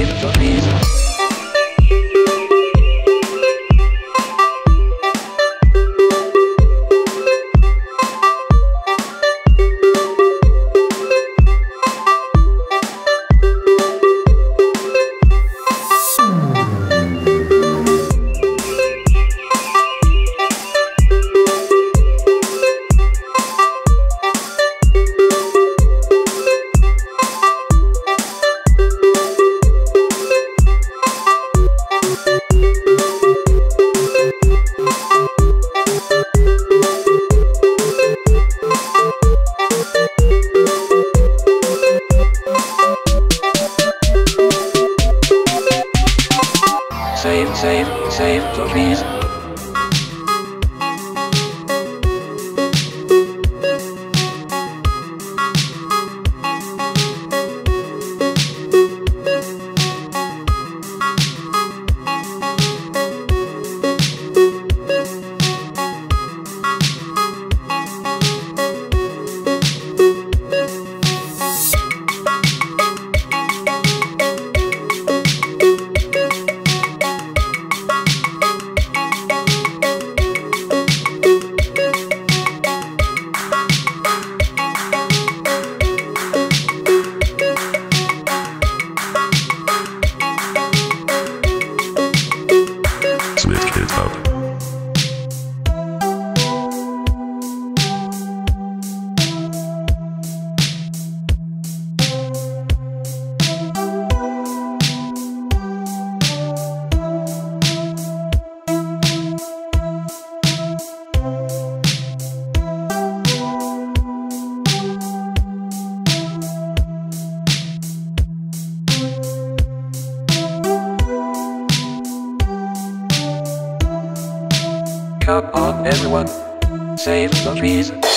Team Trees. Save the trees. Come on everyone, save the trees.